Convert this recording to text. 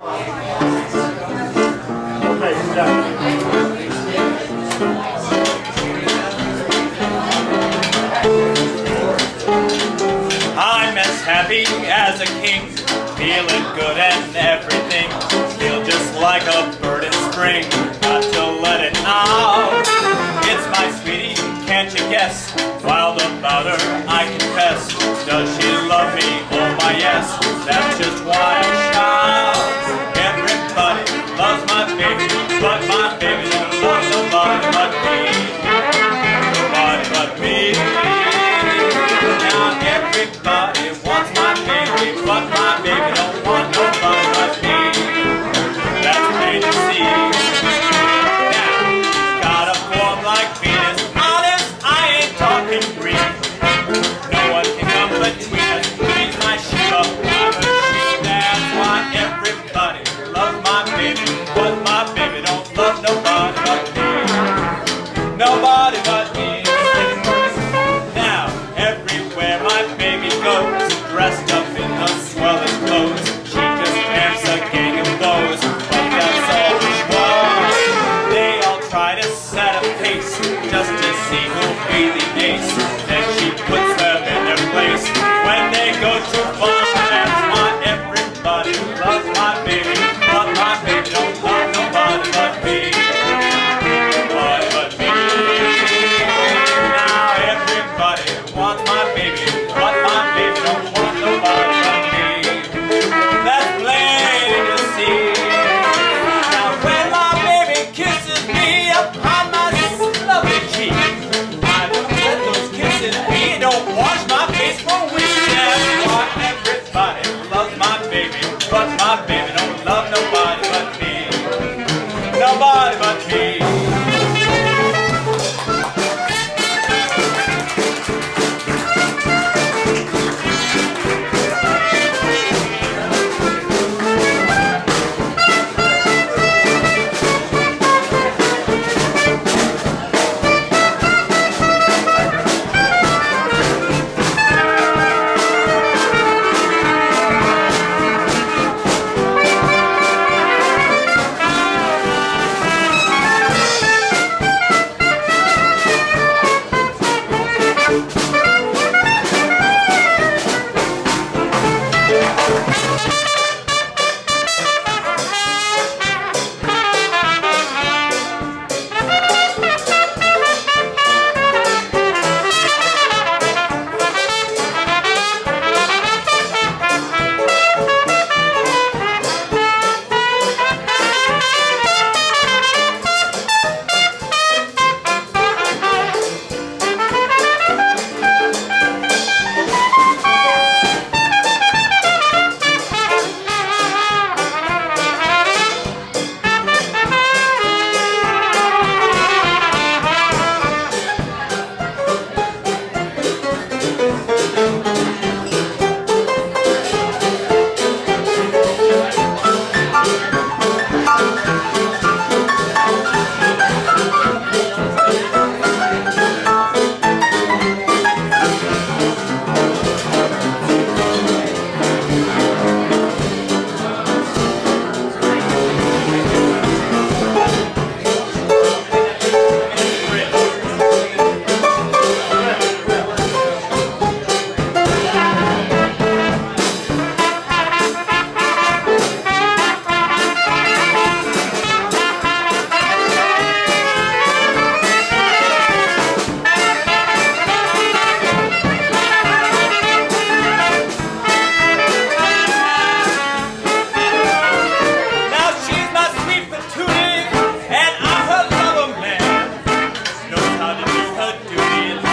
I'm as happy as a king, feeling good and everything. Feel just like a bird in spring, got to let it out. It's my sweetie, can't you guess? Wild about her, I confess. Does she love me? Oh my yes, that's just why I shout. Loves my baby, but my baby doesn't love nobody but me. Nobody but me. Now everybody wants my baby, but my baby don't want nobody but me. That's plain to see. Now, she's got a form like Venus. Honest, I ain't talking Greek. No one can come between us. She's my Sheba, I'm a sheep. That's why everybody loves my baby. Nobody but me. Now, everywhere my baby goes, dressed up in the swellest clothes, she just pants a gang of those, but that's all she wants. They all try to set a pace, just to see who'll be the ace. Then she puts them in their place, when they go too far. That's why everybody loves my baby, but my baby don't love nobody but me. My baby don't love nobody but me. Nobody but me. Duty.